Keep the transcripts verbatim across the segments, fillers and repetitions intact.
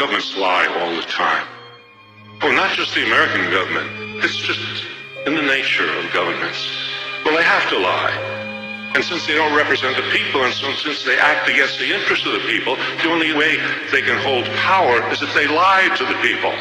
Governments lie all the time. Well, not just the American government. It's just in the nature of governments. Well, they have to lie. And since they don't represent the people, and so since they act against the interests of the people, the only way they can hold power is if they lie to the people.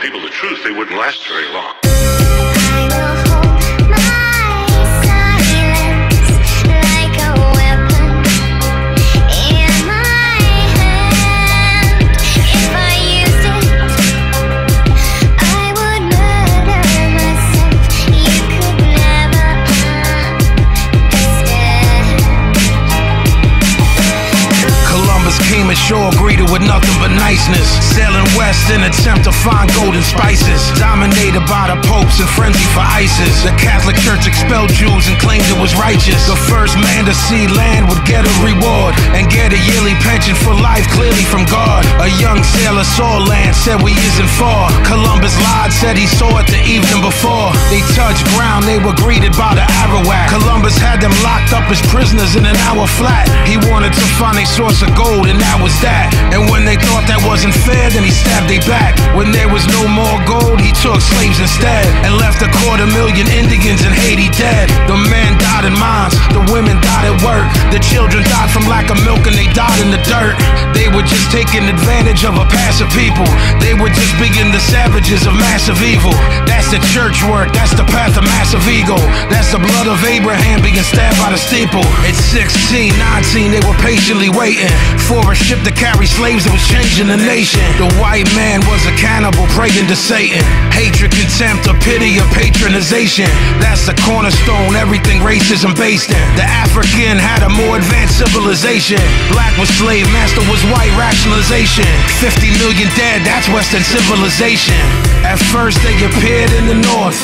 People the truth, they wouldn't last very long. Sure, greeted with nothing but niceness. Sailing west in attempt to find golden spices. Dominated by the popes and frenzy for ISIS. The Catholic Church expelled Jews and claimed it was righteous. The first man to see land would get a reward and get a yearly pension for life, clearly from God. A young sailor saw land, said we isn't far. Columbus lied, said he saw it the evening before. They touched ground, they were greeted by the Arawak. Columbus had them locked up as prisoners in an hour flat. He wanted to find a source of gold, and that was that. And when they thought that wasn't fair, then he stabbed they back. When there was no more gold, he took slaves instead and left a quarter million Indians in Haiti dead. The men died in mines, the women died at work, the children died from lack of milk, and they died in the dirt. They were just taking advantage of a passive people. They were just being the savages of massive evil. That's the church work, that's the path of massive ego. That's the blood of Abraham being stabbed by the steeple. At sixteen, nineteen, they were patiently waiting for a ship to carry slaves that was changing the nation. The white man was a cannibal praying to Satan. Hatred, contempt, or pity, or patronization. That's the cornerstone, everything racism based in. The African had a more advanced civilization. Black was slave, master was white, rationalization. Fifty million dead, that's Western civilization. At first they appeared in the north,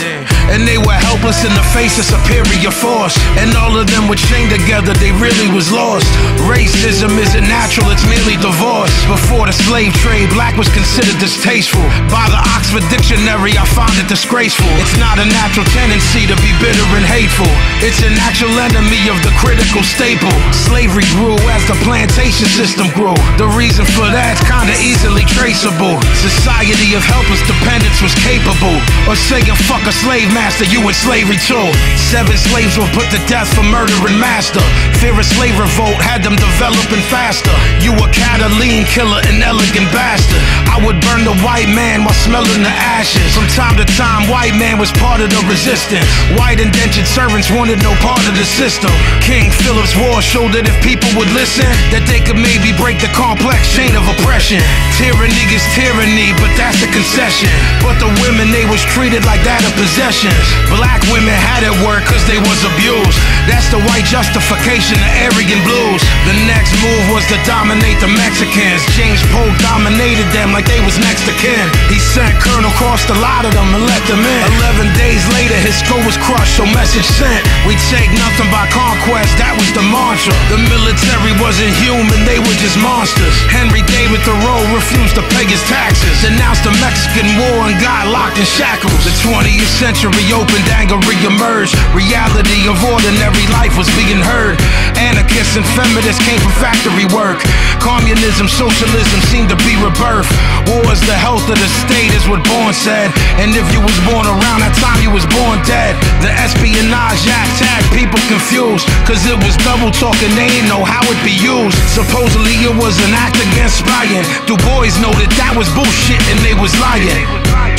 and they were helpless in the face of superior force. And all of them were chained together, they really was lost. Racism isn't natural, it's merely divorce. Before the slave trade, black was considered distasteful. By the Oxford Dictionary, I find it disgraceful. It's not a natural tendency to be bitter and hateful. It's an actual enemy of the critical staple. Slavery grew as the plantation system grew. The reason for that's kinda easily traceable. Society of helpless dependence was capable of saying, fuck a slave master, you in slavery too. Seven slaves were put to death for murdering master. Fear of slave revolt had them developing faster. You were Catalan killer, an elegant bastard. I would burn the white man while smelling the ashes. From time to time, white man was part of the resistance. White indentured servants wanted no part of the system. King Philip's War showed that if people would listen, that they could maybe break the complex chain of oppression. Tyranny is tyranny, but that's a concession. But the women, they was treated like that of possessions. Black women had it work cause they was abused. That's the white justification of Aryan blues. The next move was to dominate the Mexicans. James Polk dominated them like they was next to kin. He sent Colonel Cross to lot of them and let them in. Eleven days later, his skull was crushed, so message sent. We take nothing by conquest, that was the mantra. The military wasn't human, they were just monsters. Henry David Thoreau refused to pay his taxes, announced the Mexican War, and got locked in shackles. The twentieth century opened, anger re-emerged. Reality of ordinary life was being heard. Anarchists and feminists came from factory work. Communism, socialism seemed to be rebirth. War is the health of the state, is what Bourne said. And if you was born around that time, you was born dead. The Espionage Act had people confused, cause it was double talking, they didn't know how it be used. Supposedly it was an act against spying. Du Bois noted that was bullshit and they was lying.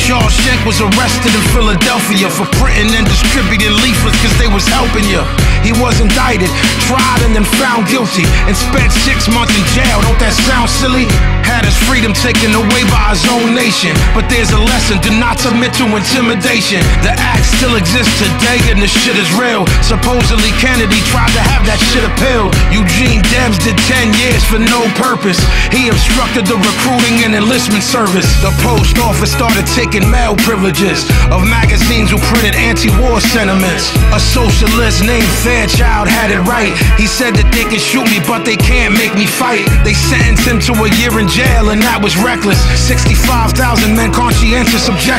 Charles Schenck was arrested in Philadelphia for printing and distributing leaflets cause they was helping you. He was indicted, tried, and then found guilty, and spent six months in jail. Don't that sound silly? Had his freedom taken away by his own nation. But there's a lesson to and not submit to intimidation. The act still exists today and the shit is real. Supposedly Kennedy tried to have that shit appealed. Eugene Debs did ten years for no purpose. He obstructed the recruiting and enlistment service. The post office started taking mail privileges of magazines who printed anti-war sentiments. A socialist named Fairchild had it right. He said that they can shoot me but they can't make me fight. They sentenced him to a year in jail and that was reckless. Sixty-five thousand men, conscientious objectors.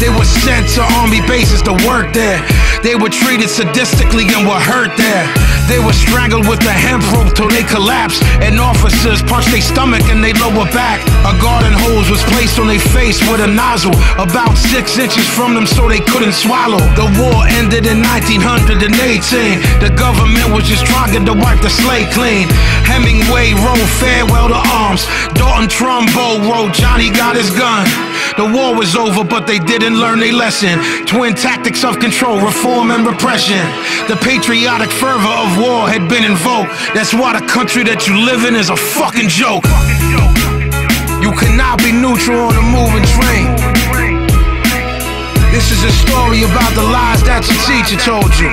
They were sent to army bases to work there. They were treated sadistically and were hurt there. They were strangled with a hemp rope till they collapsed, and officers punched their stomach and their lower back. A garden hose was placed on their face with a nozzle about six inches from them so they couldn't swallow. The war ended in nineteen eighteen. The government was just trying to wipe the slate clean. Hemingway wrote farewell to arms. Dalton Trumbo wrote Johnny got his gun. The war was over, but they didn't learn their lesson. Twin tactics of control, reform and repression. The patriotic fervor of war had been invoked. That's why the country that you live in is a fucking joke. You cannot be neutral on a moving train. This is a story about the lies that your teacher told you.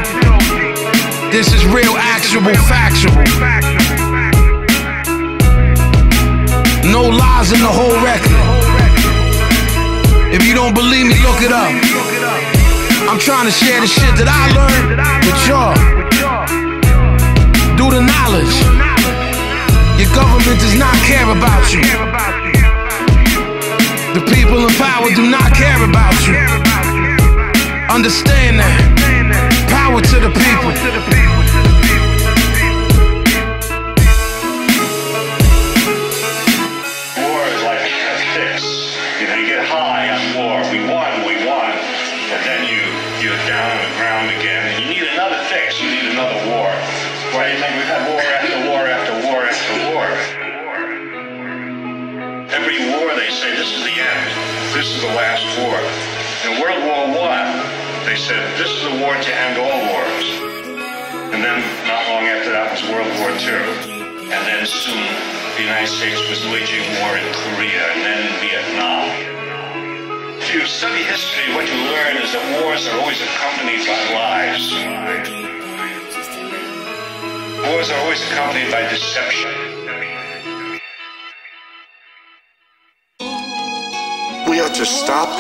This is real, actual, factual. No lies in the whole record. If you don't believe me, look it up. I'm trying to share the shit that I learned with y'all. Do the knowledge. Your government does not care about you. The people in power do not care about you. Understand that. Power to the people. This is the last war. In World War One, they said, this is a war to end all wars. And then, not long after that, was World War Two. And then soon, the United States was waging war in Korea and then in Vietnam. If you study history, what you learn is that wars are always accompanied by lies. Wars are always accompanied by deception. We ought to stop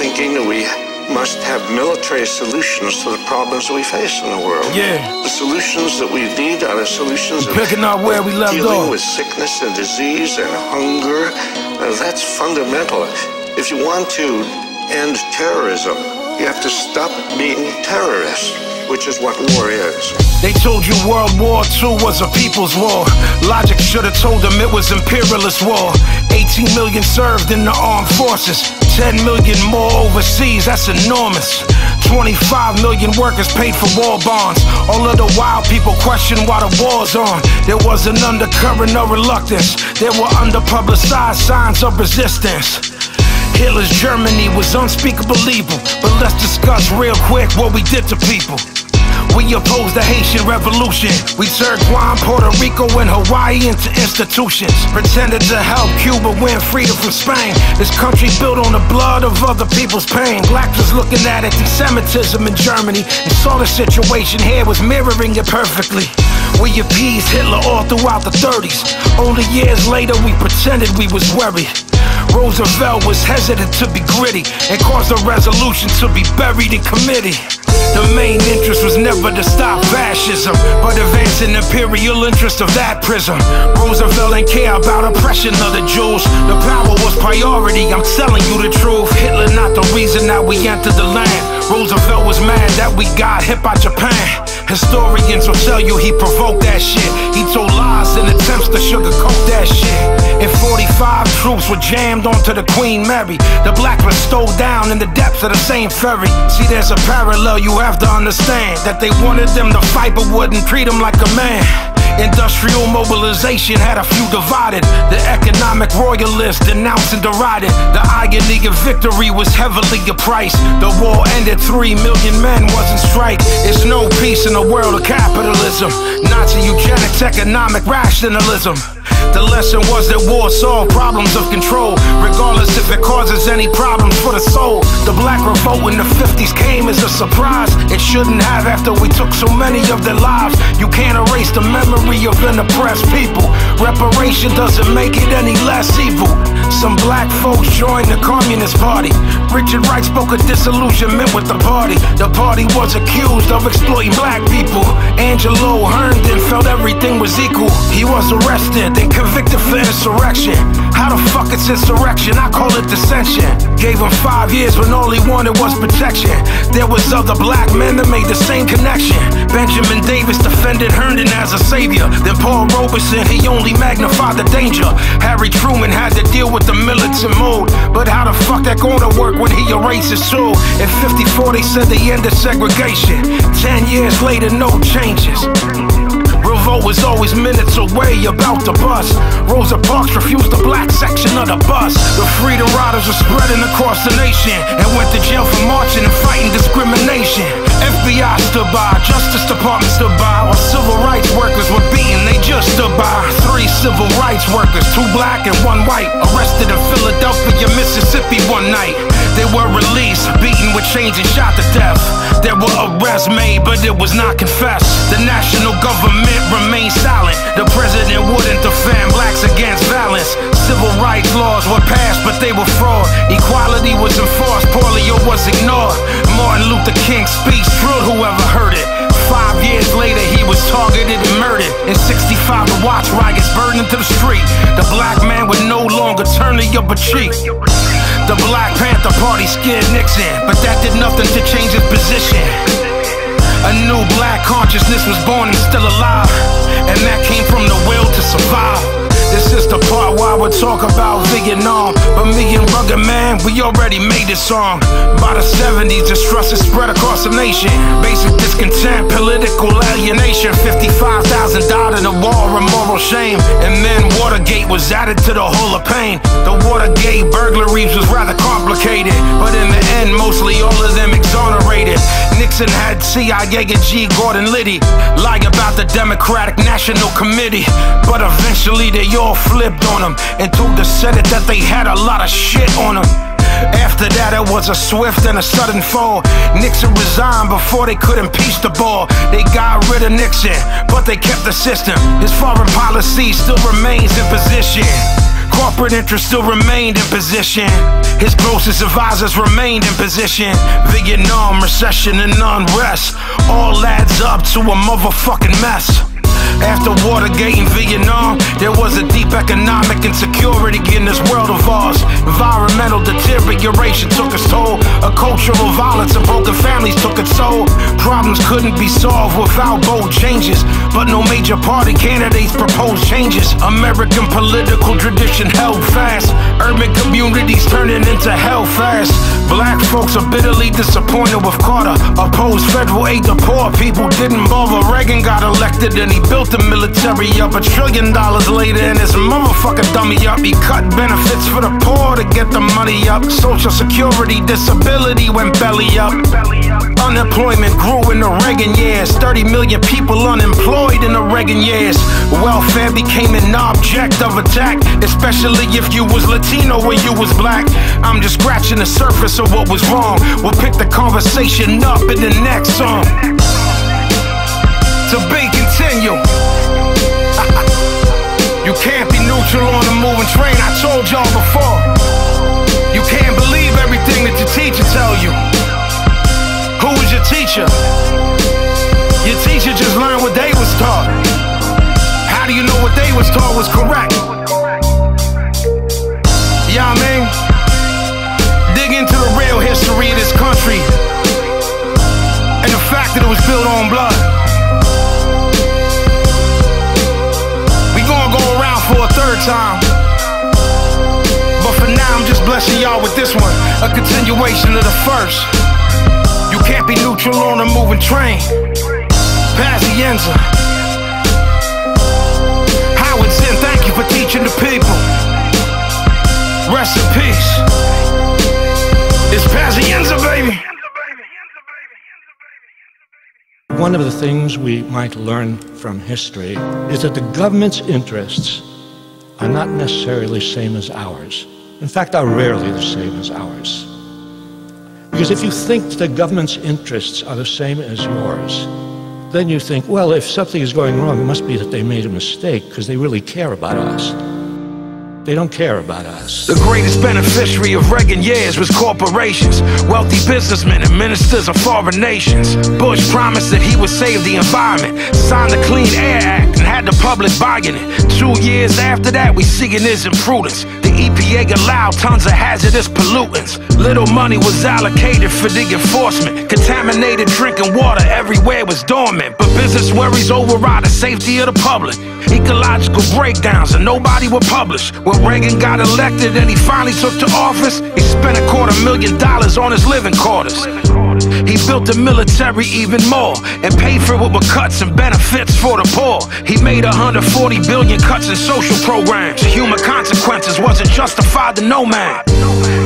thinking that we must have military solutions to the problems we face in the world. Yeah. The solutions that we need are the solutions of picking up where we left off. Dealing with sickness and disease and hunger. Now, that's fundamental. If you want to end terrorism, you have to stop being terrorists, which is what war is. They told you World War Two was a people's war. Logic should have told them it was imperialist war. eighteen million served in the armed forces. ten million more overseas, that's enormous. twenty-five million workers paid for war bonds. All of the wild people question why the war's on. There was an undercurrent of reluctance. There were underpublicized signs of resistance. Hitler's Germany was unspeakable evil. But let's discuss real quick what we did to people. We opposed the Haitian Revolution. We turned Guam, Puerto Rico, and Hawaii into institutions. Pretended to help Cuba win freedom from Spain. This country built on the blood of other people's pain. Blacks was looking at anti-Semitism in Germany and saw the situation here was mirroring it perfectly. We appeased Hitler all throughout the thirties. Only years later we pretended we was worried. Roosevelt was hesitant to be gritty and caused a resolution to be buried in committee. The main interest was never to stop fascism, but advancing imperial interest of that prism. Roosevelt didn't care about oppression of the Jews. The power was priority, I'm telling you the truth. Hitler not the reason that we entered the land. Roosevelt was mad that we got hit by Japan. Historians will tell you he provoked that shit. He told lies and attempts to sugarcoat that shit. In forty-five, troops were jammed onto the Queen Mary. The blacks were stole down in the depths of the same ferry. See, there's a parallel you have to understand, that they wanted them to fight but wouldn't treat them like a man. Industrial mobilization had a few divided. The economic royalists denounced and derided. The irony of victory was heavily priced. The war ended, three million men was in strike. It's no peace in the world of capitalism. Nazi eugenics, economic rationalism. The lesson was that war solved problems of control, regardless if it causes any problems for the soul. The black revolt in the fifties came as a surprise. It shouldn't have, after we took so many of their lives. You can't erase the memory of an oppressed people. Reparation doesn't make it any less evil. Some black folks joined the Communist Party. Richard Wright spoke of disillusionment with the party. The party was accused of exploiting black people. Angelo Herndon felt everything was equal. He was arrested, then convicted for insurrection. How the fuck is insurrection? I call it dissension. Gave him five years when all he wanted was protection. There was other black men that made the same connection. Benjamin Davis defended Herndon as a savior. Then Paul Robeson, he only magnified the danger. Harry Truman had to deal with the militant mold. But how the fuck that gonna work when he erases too? In fifty-four they said they ended segregation. Ten years later, no changes. Revolt was always minutes away, about to bust. Rosa Parks refused the black section of the bus. The freedom riders were spreading across the nation and went to jail for marching and fighting discrimination. F B I stood by, Justice Department stood by, while civil rights workers were beaten, they just stood by. Three civil rights workers, two black and one white, arrested in Philadelphia, Mississippi one night. They were released, beaten with chains and shot to death. There were arrests made, but it was not confessed. The national government remained silent. The president wouldn't defend blacks against violence. Civil rights laws were passed, but they were fraud. Equality was enforced, polio was ignored. Martin Luther King's speech thrilled whoever heard it. Five years later, he was targeted and murdered. In sixty-five, the watch riots burned into the street. The black man would no longer turn the upper cheek. The Black Panther Party scared Nixon, but that did nothing to change his position. A new black consciousness was born and still alive, and that came from the will to survive. This is the part why we talk about Vietnam, but me and Rugged Man, we already made this song. By the seventies, distrust is spread across the nation. Basic discontent, political alienation. Fifty-five thousand died in a war of moral shame, and then Watergate was added to the whole of pain. The Watergate burglaries was rather complicated, but in the end, mostly all of them exonerated. Nixon had C I A and G. Gordon Liddy lie about the Democratic National Committee, but eventually they all flipped on him and told the Senate that they had a lot of shit on him. After that, it was a swift and a sudden fall. Nixon resigned before they could impeach the ball. They got rid of Nixon, but they kept the system. His foreign policy still remains in position. Corporate interests still remained in position. His closest advisors remained in position. Vietnam, recession, and unrest all adds up to a motherfucking mess. After Watergate and Vietnam, there was a deep economic insecurity in this world of ours. Environmental deterioration took its toll. A cultural violence of broken families took its toll. Problems couldn't be solved without bold changes, but no major party candidates proposed changes. American political tradition held fast. Urban communities turning into hellfest. Black folks are bitterly disappointed with Carter. Opposed federal aid to poor people, didn't bother. Reagan got elected and he built the military up. A trillion dollars later and his motherfucker dummy up. He cut benefits for the poor to get the money up. Social security, disability went belly up. Unemployment grew in the Reagan years. thirty million people unemployed in the Reagan years. Welfare became an object of attack, especially if you was Latino and you was black. I'm just scratching the surface of what was wrong. We'll pick the conversation up in the next song. To be continued. You can't be neutral on a moving train. I told y'all before, you can't believe everything that your teacher tell you. Who was your teacher? Your teacher just learned what they was taught. How do you know what they was taught was correct? You know what I mean? Dig into the real history of this country and the fact that it was built on blood. Time. But for now, I'm just blessing y'all with this one, a continuation of the first. You can't be neutral on a moving train. Pazienza. Howard Zinn, thank you for teaching the people. Rest in peace. It's Pazienza, baby. One of the things we might learn from history is that the government's interests are not necessarily the same as ours. In fact, are rarely the same as ours. Because if you think the government's interests are the same as yours, then you think, well, if something is going wrong, it must be that they made a mistake because they really care about us. They don't care about us. The greatest beneficiary of Reagan years was corporations, wealthy businessmen and ministers of foreign nations. Bush promised that he would save the environment, signed the Clean Air Act and had the public buying it. Two years after that, we see it as imprudence. The E P A allowed tons of hazardous pollutants. Little money was allocated for the enforcement. Contaminated drinking water everywhere was dormant, but business worries override the safety of the public. Ecological breakdowns and nobody would publish. When Reagan got elected and he finally took to office, he spent a quarter million dollars on his living quarters. He built the military even more and paid for it with cuts and benefits for the poor. He made one hundred forty billion cuts in social programs. Human consequences wasn't justified to no man.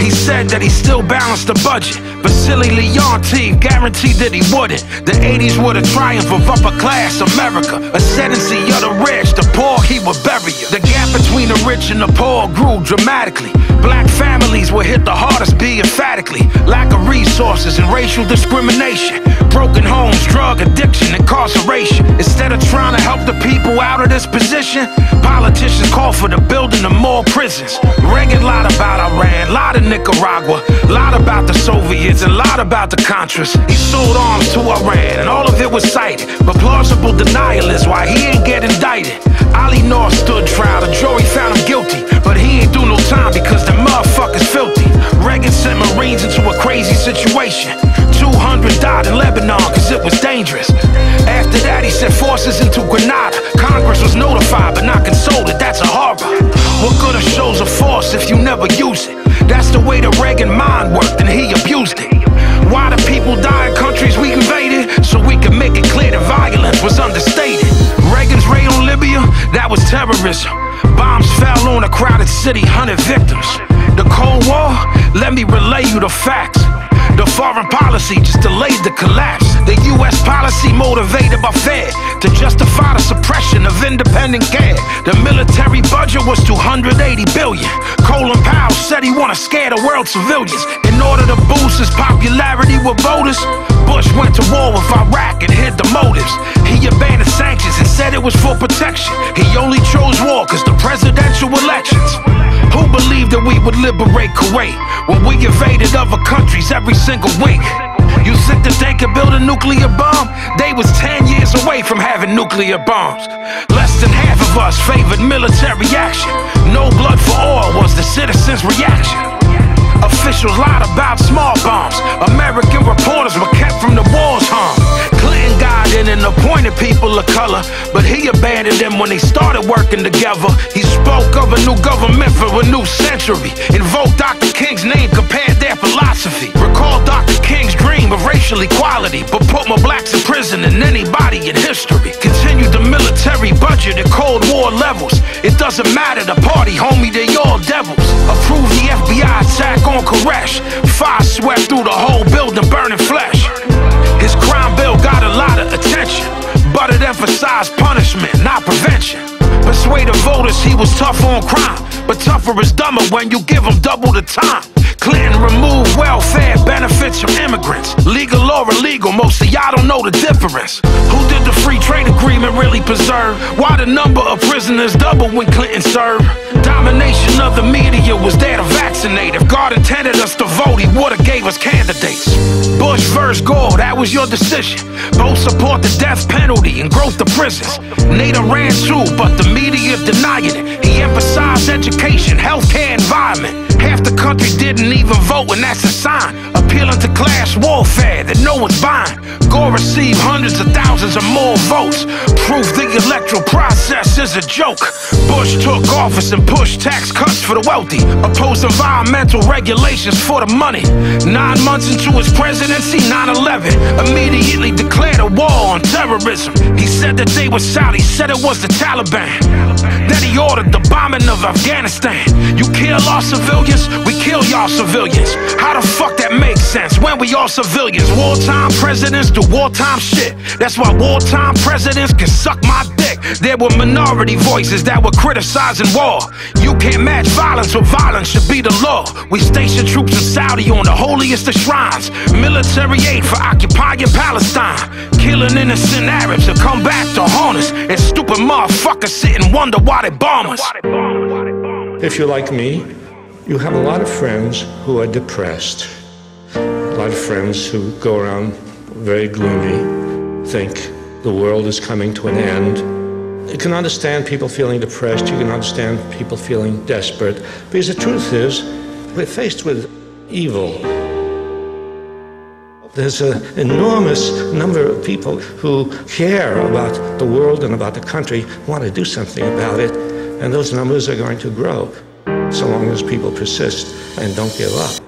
He said that he still balanced the budget, but silly Leontief guaranteed that he wouldn't. The eighties were the triumph of upper class America, ascendancy of the rich, the poor he would bury you. The gap between the rich and the poor grew dramatically. Black families were hit the hardest, be emphatically. Lack of resources and racial discrimination, broken homes, drug addiction, incarceration. Instead of trying to help the people out of this position, politicians call for the building of more prisons. Reagan lied about Iran, lied of Nicaragua, lied about the Soviets and lied about the Contras. He sold arms to Iran and all of it was cited, but plausible denial is why he ain't get indicted. Ali North stood trial, the jury found him guilty, but he ain't do no time because the motherfucker's filthy. Reagan sent Marines into a crazy situation. Two hundred died in Lebanon cause it was dangerous. After that he sent forces into Grenada. Congress was notified but not consulted, that's a horror. What good a show's a force if you never use it? That's the way the Reagan mind worked and he abused it. Why do people die in countries we invaded? So we can make it clear that violence was understated. Reagan's raid on Libya, that was terrorism. Bombs fell on a crowded city, one hundred victims. The Cold War, let me relay you the facts. The foreign policy just delayed the collapse. The U S policy motivated by Fed to justify the suppression of independent care. The military budget was two hundred eighty billion. Colin Powell said he wanted to scare the world civilians. In order to boost his popularity with voters, Bush went to war with Iraq and hid the motives. He abandoned sanctions and said it was for protection. He only chose war because the presidential elections. Who believed that we would liberate Kuwait when we invaded other countries every single week? You think that they could build a nuclear bomb? They was ten years away from having nuclear bombs. Less than half of us favored military action. No blood for oil was the citizens' reaction. Officials lied about small bombs. American reporters were kept from the war's harm. Clinton got in and appointed people of color, but he abandoned them when they started working together. He spoke of a new government for a new century, invoked Doctor King's name, compared their philosophy. Recalled Doctor King's dream of racial equality, but put more blacks in prison than anybody in history. Continued the military budget at Cold War levels. It doesn't matter the party, homie, they all devils. Approved the F B I attack on Koresh. Fire swept through the whole building, burning flesh. His crime bill got a lot of attention, but it emphasized punishment, not prevention. Persuaded voters he was tough on crime, but tougher is dumber when you give him double the time. Clinton removed welfare benefits from immigrants, legal or illegal, most of y'all don't know the difference. Who did the free trade agreement really preserve? Why the number of prisoners doubled when Clinton served? Domination of the media was there to vaccinate. If God intended us to vote, he would've gave us candidates. Bush versus Gore, that was your decision. Both support the death penalty and growth of prisons. NATO ran too, but the media denied it. He emphasized education, healthcare, environment. Half the country didn't even vote, and that's a sign. Appealing to class warfare that no one's buying. Gore received hundreds of thousands or more votes. Proof the electoral process is a joke. Bush took office and pushed tax cuts for the wealthy. Opposed environmental regulations for the money. Nine months into his presidency, nine eleven. Immediately declared a war on terrorism. He said that they were Saudi, said it was the Taliban. Then he ordered the bombing of Afghanistan. You kill our civilians, we kill y'all civilians. How the fuck that makes nonsense when we all civilians. Wartime presidents do wartime shit. That's why wartime presidents can suck my dick. There were minority voices that were criticizing war. You can't match violence, or violence should be the law. We station troops in Saudi on the holiest of shrines. Military aid for occupying Palestine. Killing innocent Arabs to come back to haunt us. And stupid motherfuckers sit and wonder why they bomb us. If you're like me, you have a lot of friends who are depressed. A lot of friends who go around very gloomy, think the world is coming to an end. You can understand people feeling depressed, you can understand people feeling desperate, because the truth is, we're faced with evil. There's an enormous number of people who care about the world and about the country, want to do something about it, and those numbers are going to grow, so long as people persist and don't give up.